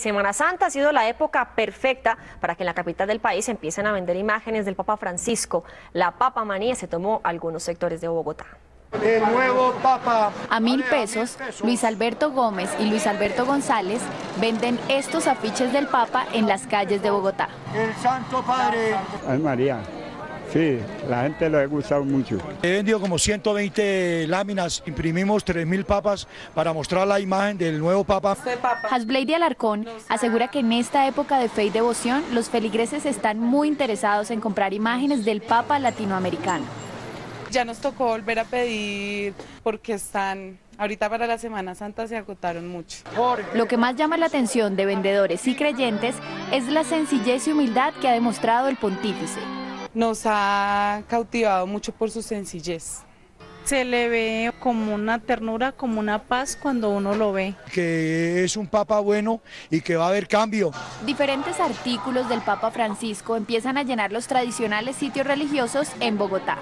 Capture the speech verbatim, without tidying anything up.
Semana Santa ha sido la época perfecta para que en la capital del país empiecen a vender imágenes del Papa Francisco. La Papamanía se tomó algunos sectores de Bogotá. El nuevo Papa. A mil pesos, Luis Alberto Gómez y Luis Alberto González venden estos afiches del Papa en las calles de Bogotá. El Santo Padre. Ay, María. Sí, la gente lo ha gustado mucho. He vendido como ciento veinte láminas, imprimimos tres mil papas para mostrar la imagen del nuevo papa. Hasbley de Alarcón asegura que en esta época de fe y devoción, los feligreses están muy interesados en comprar imágenes del papa latinoamericano. Ya nos tocó volver a pedir porque están... Ahorita para la Semana Santa se agotaron mucho. Lo que más llama la atención de vendedores y creyentes es la sencillez y humildad que ha demostrado el pontífice. Nos ha cautivado mucho por su sencillez. Se le ve como una ternura, como una paz cuando uno lo ve. Que es un papa bueno y que va a haber cambio. Diferentes artículos del Papa Francisco empiezan a llenar los tradicionales sitios religiosos en Bogotá.